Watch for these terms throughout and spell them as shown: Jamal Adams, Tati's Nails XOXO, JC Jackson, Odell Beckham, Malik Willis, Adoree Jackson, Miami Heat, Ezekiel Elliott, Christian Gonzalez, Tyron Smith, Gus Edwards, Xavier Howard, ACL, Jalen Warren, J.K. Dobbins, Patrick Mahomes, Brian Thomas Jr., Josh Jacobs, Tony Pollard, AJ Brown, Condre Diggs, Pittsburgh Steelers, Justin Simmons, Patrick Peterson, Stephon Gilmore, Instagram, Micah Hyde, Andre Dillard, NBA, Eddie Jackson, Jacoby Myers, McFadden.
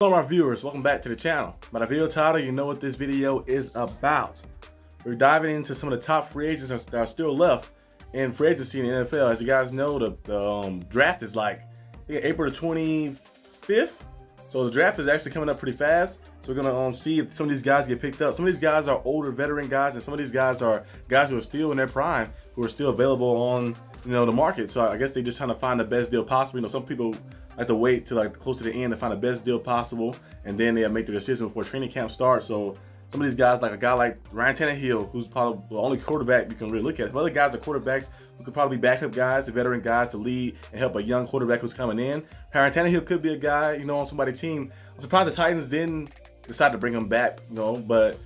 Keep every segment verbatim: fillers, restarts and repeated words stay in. Hello, my viewers. Welcome back to the channel. By the video title, you know what this video is about. We're diving into some of the top free agents that are still left in free agency in the N F L. As you guys know, the, the um, draft is like I think April the twenty-fifth. So the draft is actually coming up pretty fast. So we're gonna um, see if some of these guys get picked up. Some of these guys are older veteran guys, and some of these guys are guys who are still in their prime, who are still available on you know the market. So I guess they're just trying to find the best deal possible. You know, some people like to wait till like close to the end to find the best deal possible, and then they make their decision before training camp starts. So some of these guys, like a guy like Ryan Tannehill, who's probably the only quarterback you can really look at. Some other guys are quarterbacks who could probably be backup guys, the veteran guys to lead and help a young quarterback who's coming in. Ryan Tannehill could be a guy, you know, on somebody's team. I'm surprised the Titans didn't decide to bring him back, you know, but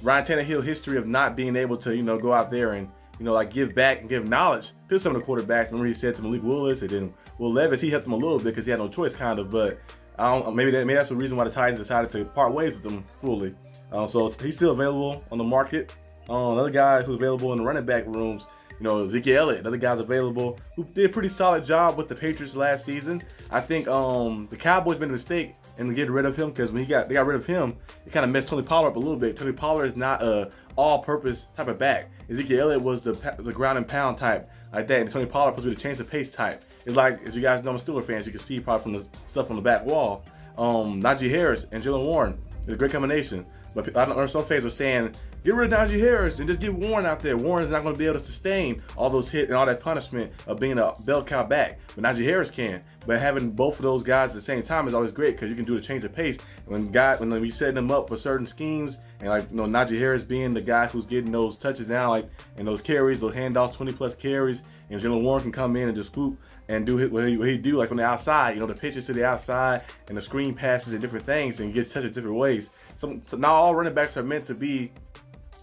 Ryan Tannehill's history of not being able to, you know, go out there and you know, like give back and give knowledge to some of the quarterbacks. Remember he said to Malik Willis, and then Will Levis, he helped him a little bit because he had no choice, kind of. But I don't, maybe, that, maybe that's the reason why the Titans decided to part ways with him fully. Uh, so he's still available on the market. Uh, another guy who's available in the running back rooms, you know, Ezekiel Elliott. Another guy's available who did a pretty solid job with the Patriots last season. I think um, the Cowboys made a mistake in getting rid of him, because when he got they got rid of him, it kind of messed Tony Pollard up a little bit. Tony Pollard is not a all-purpose type of back. Ezekiel Elliott was the the ground and pound type like that, and Tony Pollard was supposed to be the change of pace type. It's like, as you guys know, I'm Steelers fans, you can see probably from the stuff on the back wall. Um, Najee Harris and Jalen Warren is a great combination. But I know some fans were saying, get rid of Najee Harris and just get Warren out there. Warren's not going to be able to sustain all those hits and all that punishment of being a bell cow back. But Najee Harris can. But having both of those guys at the same time is always great, because you can do a change of pace. When guy, when you're setting them up for certain schemes, and like you know, Najee Harris being the guy who's getting those touches now, like and those carries, those handoffs, twenty plus carries, and Jalen Warren can come in and just scoop and do what he, what he do, like on the outside, you know, the pitches to the outside and the screen passes and different things, and he gets touches different ways. So, so not all running backs are meant to be,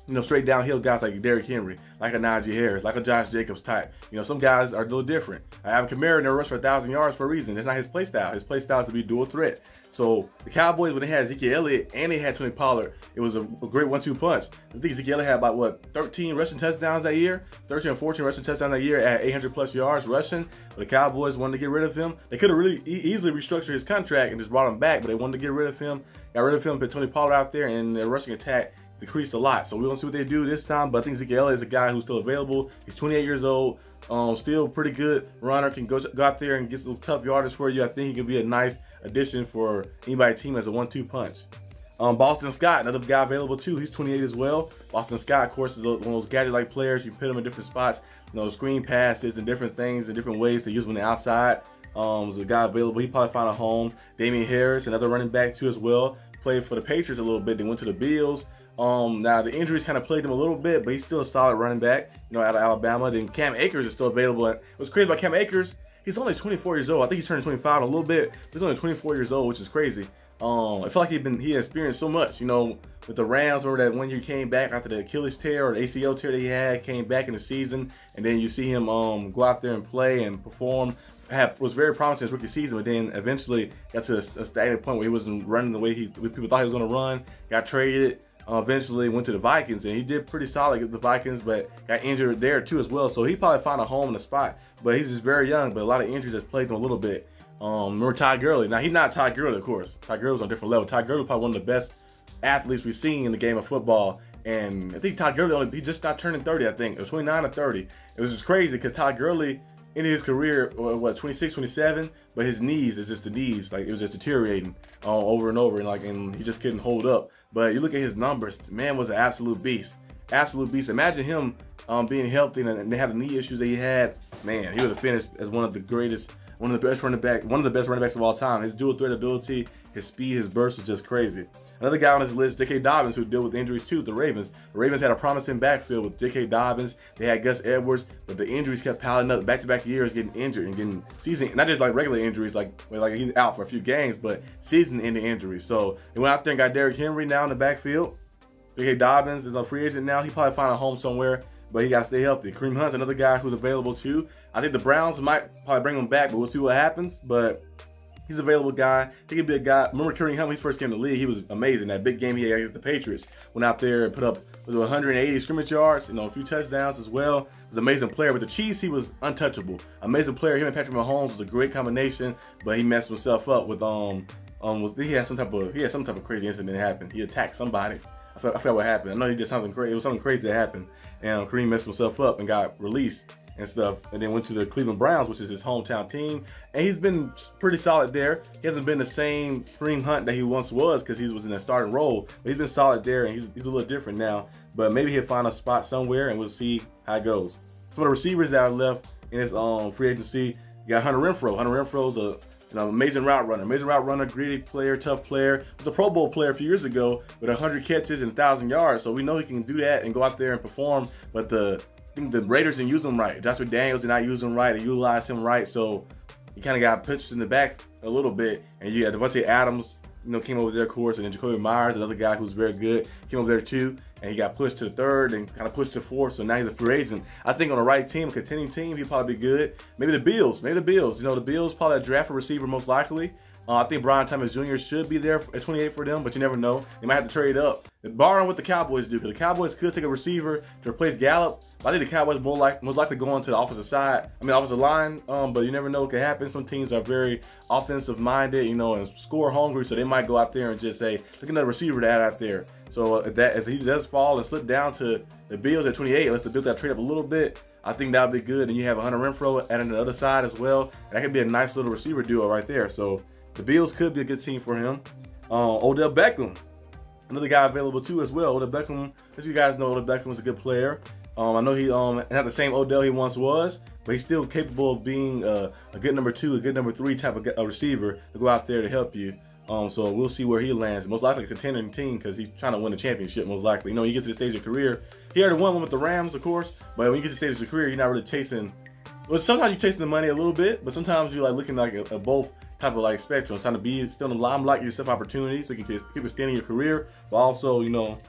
you know, straight downhill guys like Derrick Henry, like a Najee Harris, like a Josh Jacobs type. You know, some guys are a little different. I have Kamara in there rush for a thousand yards for a reason. That's not his play style. His play style is to be dual threat. So the Cowboys, when they had Ezekiel Elliott and they had Tony Pollard, it was a, a great one-two punch. I think Ezekiel Elliott had about, what, thirteen rushing touchdowns that year? thirteen or fourteen rushing touchdowns that year at eight hundred plus yards rushing. But the Cowboys wanted to get rid of him. They could have really e easily restructured his contract and just brought him back, but they wanted to get rid of him. Got rid of him, put Tony Pollard out there, and their rushing attack decreased a lot. So we're gonna see what they do this time, but I think Ezekiel Elliott is a guy who's still available. He's twenty-eight years old, um, still pretty good runner, can go, go out there and get some tough yardage for you. I think he can be a nice addition for anybody's team as a one two punch. Um, Boston Scott, another guy available too. He's twenty-eight as well. Boston Scott, of course, is one of those gadget-like players. You can put him in different spots, you know, screen passes and different things and different ways to use him on the outside. Um, there's a guy available. He probably found a home. Damian Harris, another running back too as well. Played for the Patriots a little bit. They went to the Bills. Um, now the injuries kind of played him a little bit, but he's still a solid running back, you know, out of Alabama. Then Cam Akers is still available. And what's crazy about Cam Akers, he's only twenty-four years old. I think he's turning twenty-five in a little bit. He's only twenty-four years old, which is crazy. Um, I feel like he'd been, he experienced so much, you know, with the Rams. Remember that one year he came back after the Achilles tear or the A C L tear that he had, came back in the season, and then you see him um, go out there and play and perform. Have, was very promising his rookie season, but then eventually got to a, a stagnant point where he wasn't running the way he people thought he was going to run. Got traded. Uh, eventually went to the Vikings, and he did pretty solid at the Vikings, but got injured there too as well. So he probably found a home in a spot, but he's just very young. But a lot of injuries that plagued him a little bit. Um, remember Todd Gurley? Now he's not Todd Gurley, of course. Todd Gurley's on a different level. Todd Gurley probably one of the best athletes we've seen in the game of football. And I think Todd Gurley only he just not turning thirty. I think it was twenty-nine or thirty. It was just crazy because Todd Gurley ended his career what twenty-six, twenty-seven, but his knees is just the knees like it was just deteriorating uh, over and over, and like and he just couldn't hold up. But you look at his numbers, the man was an absolute beast, absolute beast. Imagine him um, being healthy and, and having the knee issues that he had. Man, he would have finished as one of the greatest, one of the best running back, one of the best running backs of all time. His dual threat ability, his speed, his burst was just crazy. Another guy on his list, J K. Dobbins, who dealt with injuries too. The Ravens, the Ravens had a promising backfield with J K. Dobbins. They had Gus Edwards, but the injuries kept piling up. Back-to-back years, getting injured and getting season, not just like regular injuries, like like he's out for a few games, but season-ending injuries. So they went out there and got Derrick Henry now in the backfield. J K. Dobbins is a free agent now. He probably find a home somewhere, but he got to stay healthy. Kareem Hunt's another guy who's available too. I think the Browns might probably bring him back, but we'll see what happens. But he's an available guy. He could be a guy. Remember Kareem Hunt, when he first came to the league, he was amazing. That big game he had against the Patriots. Went out there and put up one hundred eighty scrimmage yards, you know, a few touchdowns as well. He was an amazing player. With the Chiefs, he was untouchable. Amazing player. Him and Patrick Mahomes was a great combination, but he messed himself up with um um, was he had some type of he had some type of crazy incident that happened. He attacked somebody. I forgot, I forgot what happened. I know he did something crazy. It was something crazy that happened, and um, Kareem messed himself up and got released and stuff, and then went to the Cleveland Browns, which is his hometown team, and he's been pretty solid there. He hasn't been the same Kareem Hunt that he once was because he was in a starting role, but he's been solid there, and he's, he's a little different now, but maybe he'll find a spot somewhere, and we'll see how it goes. Some of the receivers that are left in his um, free agency, you got Hunter Renfrow. Hunter Renfrow's a An amazing route runner, amazing route runner, gritty player, tough player. He was a Pro Bowl player a few years ago with one hundred catches and one thousand yards, so we know he can do that and go out there and perform, but the I think the Raiders didn't use him right. Joshua Daniels did not use him right and utilize him right, so he kind of got pitched in the back a little bit, and you had Devontae Adams, you know, came over their course, and then Jacoby Myers, another guy who's very good, came over there too, and he got pushed to the third and kind of pushed to fourth, so now he's a free agent. I think on the right team, a contending team, he'd probably be good. Maybe the Bills, maybe the Bills. You know, the Bills probably draft a receiver most likely. Uh, I think Brian Thomas Junior should be there at twenty-eight for them, but you never know. They might have to trade up. Barring what the Cowboys do, because the Cowboys could take a receiver to replace Gallup. But I think the Cowboys more like, most likely go on to the offensive side. I mean, offensive line, um, but you never know what could happen. Some teams are very offensive-minded, you know, and score-hungry, so they might go out there and just say, look at that receiver to add out there. So if, that, if he does fall and slip down to the Bills at twenty-eight, unless the Bills have to trade up a little bit, I think that would be good. And you have Hunter Renfrow adding the other side as well. That could be a nice little receiver duo right there. So the Bills could be a good team for him. Uh, Odell Beckham, another guy available too as well. Odell Beckham, as you guys know, Odell Beckham is a good player. Um, I know he um, not the same Odell he once was, but he's still capable of being uh, a good number two, a good number three type of a receiver to go out there to help you. Um, so we'll see where he lands. Most likely a contending team because he's trying to win a championship most likely. You know, you get to the stage of your career. He already won one with the Rams, of course, but when you get to the stage of your career, you're not really chasing. Well, sometimes you're chasing the money a little bit, but sometimes you're like looking like a, a both type of like spectrum, trying to be still in the limelight, yourself opportunities so you can keep extending your career, but also, you know,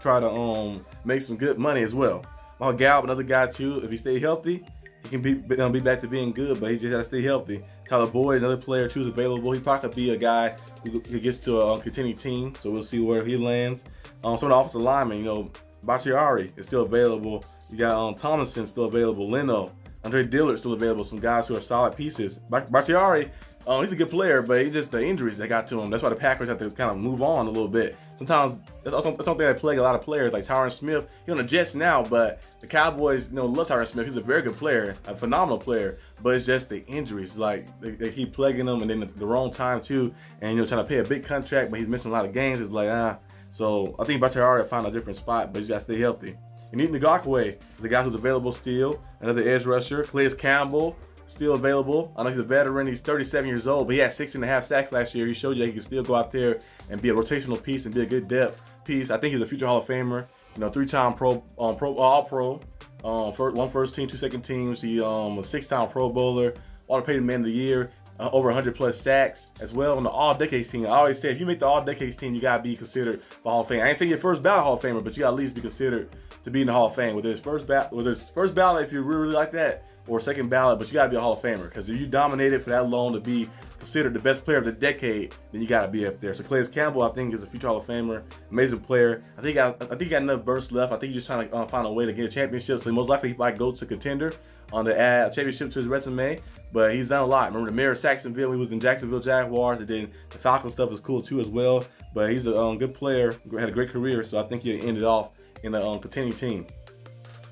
try to um make some good money as well. Mal Gallup, another guy too. If he stay healthy, he can be um, be back to being good, but he just has to stay healthy. Tyler Boyd, another player too, is available. He probably could be a guy who, who gets to a um, contending team, so we'll see where he lands. Um, some of the offensive linemen, you know, Bakhtiari is still available. You got um Tomlinson still available. Leno. Andre Dillard still available, some guys who are solid pieces. Bakhtiari, um, he's a good player, but he just the injuries that got to him. That's why the Packers have to kind of move on a little bit. Sometimes, that's something that plague a lot of players, like Tyron Smith. He's on the Jets now, but the Cowboys, you know, love Tyron Smith. He's a very good player, a phenomenal player, but it's just the injuries. Like, they, they keep plaguing him, and then the, the wrong time, too. And, you know, trying to pay a big contract, but he's missing a lot of games. It's like, ah. So, I think Bakhtiari found a different spot, but he's got to stay healthy. And Yannick Ngakoue is a guy who's available still, another edge rusher. Calais Campbell, still available. I know he's a veteran. He's thirty-seven years old, but he had six and a half sacks last year. He showed you he can still go out there and be a rotational piece and be a good depth piece. I think he's a future Hall of Famer. You know, three-time pro, um, pro, All-Pro, um, one first team, two second teams. He um, a six-time Pro Bowler, All-Paid Man of the Year, uh, over one hundred plus sacks as well on the All-Decades team. I always say if you make the All-Decades team, you gotta be considered for Hall of Fame. I ain't saying your first ballot Hall of Famer, but you gotta at least be considered to be in the Hall of Fame, whether it's first ballot, whether it's first ballot if you really, really like that, or second ballot, but you gotta be a Hall of Famer because if you dominated for that long to be considered the best player of the decade, then you gotta be up there. So Calais Campbell, I think, is a future Hall of Famer, amazing player. I think I, I think he got enough bursts left. I think he's just trying to uh, find a way to get a championship. So most likely he might go to contender on the add a championship to his resume, but he's done a lot. Remember the mayor of Jacksonville, he was in Jacksonville Jaguars, and then the Falcons stuff is cool too as well. But he's a um, good player, had a great career, so I think he ended off in the um, contending team.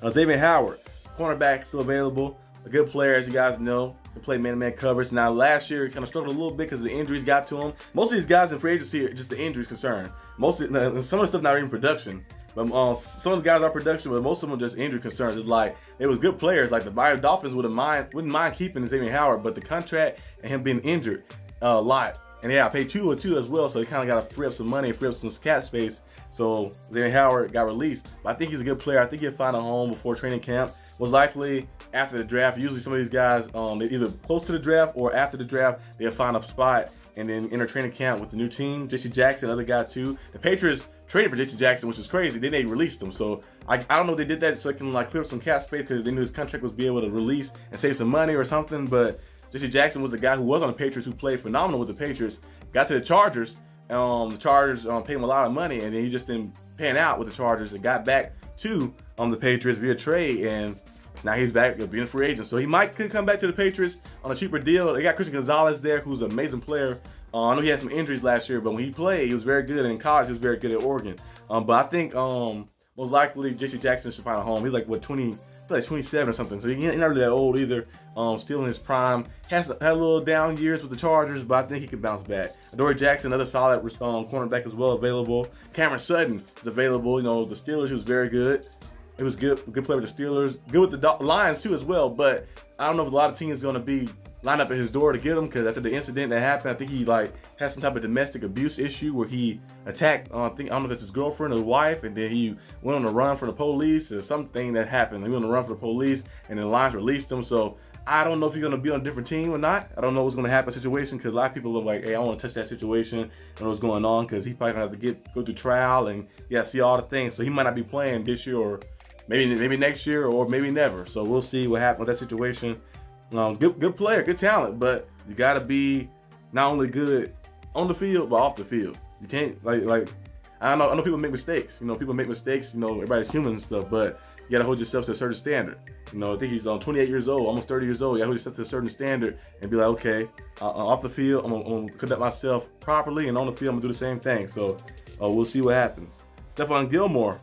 Uh, Xavier Howard, cornerback, still available. A good player, as you guys know. They play man-to-man covers. Now, last year, he kind of struggled a little bit because the injuries got to him. Most of these guys in free agency are just the injuries concern. Most of, some of the stuff not even production. But uh, some of the guys are production, but most of them are just injury concerns. It's like, it was good players. Like, the Miami Dolphins wouldn't mind, wouldn't mind keeping Xavier Howard, but the contract and him being injured uh, a lot. And yeah, I paid two or two as well, so he kind of got to free up some money, free up some cap space. So Xavier Howard got released. But I think he's a good player. I think he'll find a home before training camp. Most likely after the draft. Usually some of these guys, um, they're either close to the draft or after the draft, they'll find a spot and then enter training camp with the new team. J C Jackson, another guy too. The Patriots traded for J C Jackson, which was crazy. Then they released him. So I, I don't know if they did that so they can like clear up some cap space because they knew his contract was be able to release and save some money or something. But J C Jackson was the guy who was on the Patriots, who played phenomenal with the Patriots, got to the Chargers. Um, the Chargers um, paid him a lot of money, and then he just didn't pan out with the Chargers and got back to um, the Patriots via trade, and now he's back being a free agent. So he might could come back to the Patriots on a cheaper deal. They got Christian Gonzalez there, who's an amazing player. Uh, I know he had some injuries last year, but when he played, he was very good. In college, he was very good at Oregon. Um, but I think um, most likely J C Jackson should find a home. He's like, what, twenty, like twenty-seven or something. So he's not really that old either. Um, still in his prime. Has had a little down years with the Chargers, but I think he can bounce back. Adoree Jackson, another solid um, cornerback as well, available. Cameron Sutton is available. You know, the Steelers, he was very good. It was good, good play with the Steelers. Good with the Lions too as well, but I don't know if a lot of teams going to be lined up at his door to get him, because after the incident that happened, I think he like had some type of domestic abuse issue where he attacked, uh, I, think, I don't know if it's his girlfriend or his wife, and then he went on the run for the police or something that happened. He went on the run for the police, and then the Lions released him. So I don't know if he's going to be on a different team or not. I don't know what's going to happen situation, because a lot of people look like, hey, I don't want to touch that situation and what's going on, because he probably going to have to get, go through trial and yeah, see all the things. So he might not be playing this year, or Maybe maybe next year, or maybe never. So we'll see what happens with that situation. Um, good good player, good talent, but you gotta be not only good on the field but off the field. You can't like like I don't know. I know people make mistakes. You know, people make mistakes. You know, everybody's human and stuff, but you gotta hold yourself to a certain standard. You know, I think he's um, twenty-eight years old, almost thirty years old. You gotta hold yourself to a certain standard and be like, okay, uh, off the field, I'm gonna, I'm gonna conduct myself properly, and on the field, I'm gonna do the same thing. So uh, we'll see what happens. Stephon Gilmore.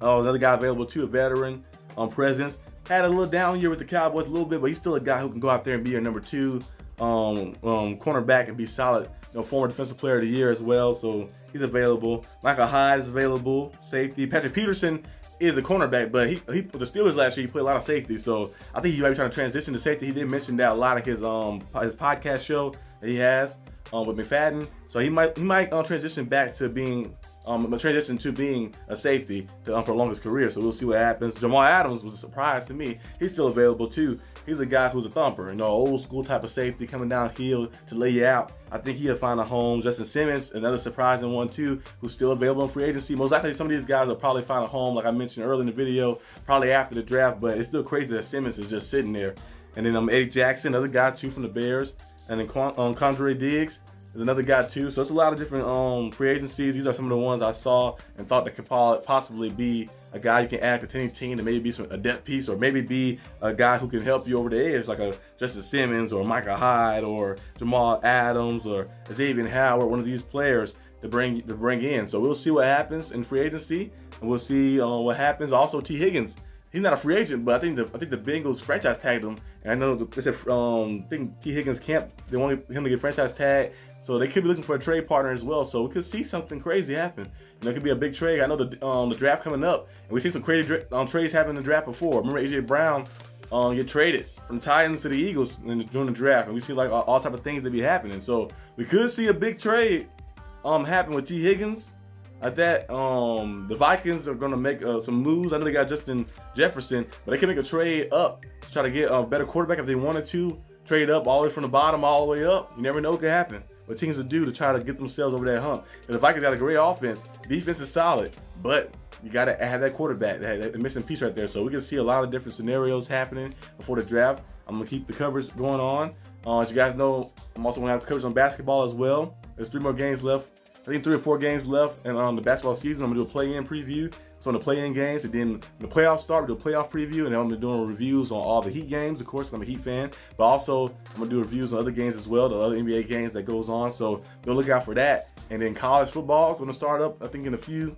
Oh, another guy available too, a veteran um, presence. Had a little down year with the Cowboys a little bit, but he's still a guy who can go out there and be your number two um, um, cornerback and be solid. You know, former defensive player of the year as well, so he's available. Micah Hyde is available, safety. Patrick Peterson is a cornerback, but he, he the Steelers last year, he played a lot of safety, so I think he might be trying to transition to safety. He did mention that a lot of his um his podcast show that he has um, with McFadden, so he might he might uh, transition back to being. Um, a transition to being a safety to um, prolong his career, so we'll see what happens. Jamal Adams was a surprise to me. He's still available too. He's a guy who's a thumper, you know, old school type of safety coming downhill to lay you out. I think he'll find a home. Justin Simmons, another surprising one too, who's still available in free agency. Most likely some of these guys will probably find a home, like I mentioned earlier in the video, probably after the draft, but it's still crazy that Simmons is just sitting there. And then um, Eddie Jackson, another guy too from the Bears, and then um, Condre Diggs. There's another guy too, so it's a lot of different um, free agencies. These are some of the ones I saw and thought that could possibly be a guy you can add to any team, to maybe be some, a depth piece, or maybe be a guy who can help you over the edge, like a Justin Simmons or Micah Hyde or Jamal Adams or Xavier Howard, one of these players to bring to bring in. So we'll see what happens in free agency, and we'll see uh, what happens. Also, T. Higgins. He's not a free agent, but I think the I think the Bengals franchise tagged him, and I know they said um I think T. Higgins camp they wanted him to get franchise tagged, so they could be looking for a trade partner as well. So we could see something crazy happen. You know, it could be a big trade. I know the um the draft coming up, and we see some crazy um, trades happen in the draft before. Remember A J Brown um get traded from the Titans to the Eagles during the draft, and we see like all, all type of things that be happening. So we could see a big trade um happen with T. Higgins. At that, um, the Vikings are going to make uh, some moves. I know they got Justin Jefferson, but they can make a trade up to try to get a better quarterback if they wanted to. Trade up all the way from the bottom all the way up. You never know what could happen. What teams will do to try to get themselves over that hump. And the Vikings got a great offense. Defense is solid, but you got to have that quarterback, that, that missing piece right there. So we can see a lot of different scenarios happening before the draft. I'm going to keep the coverage going on. Uh, as you guys know, I'm also going to have coverage on basketball as well. There's three more games left. I think three or four games left, and on um, the basketball season, I'm gonna do a play-in preview. So on the play-in games, and then the playoffs start, we do a playoff preview, and then I'm gonna be doing reviews on all the Heat games. Of course, I'm a Heat fan, but also I'm gonna do reviews on other games as well, the other N B A games that goes on. So go look out for that. And then college football is gonna start up, I think in a few,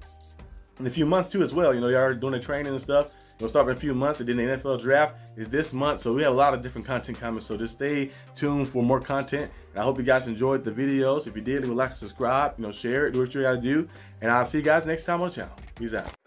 in a few months too as well. You know, y'all are doing the training and stuff. We'll start in a few months, and then the N F L draft is this month, so we have a lot of different content coming, so just stay tuned for more content, and I hope you guys enjoyed the videos. If you did, leave a like and subscribe, you know, share it, do what you gotta do, and I'll see you guys next time on the channel. Peace out.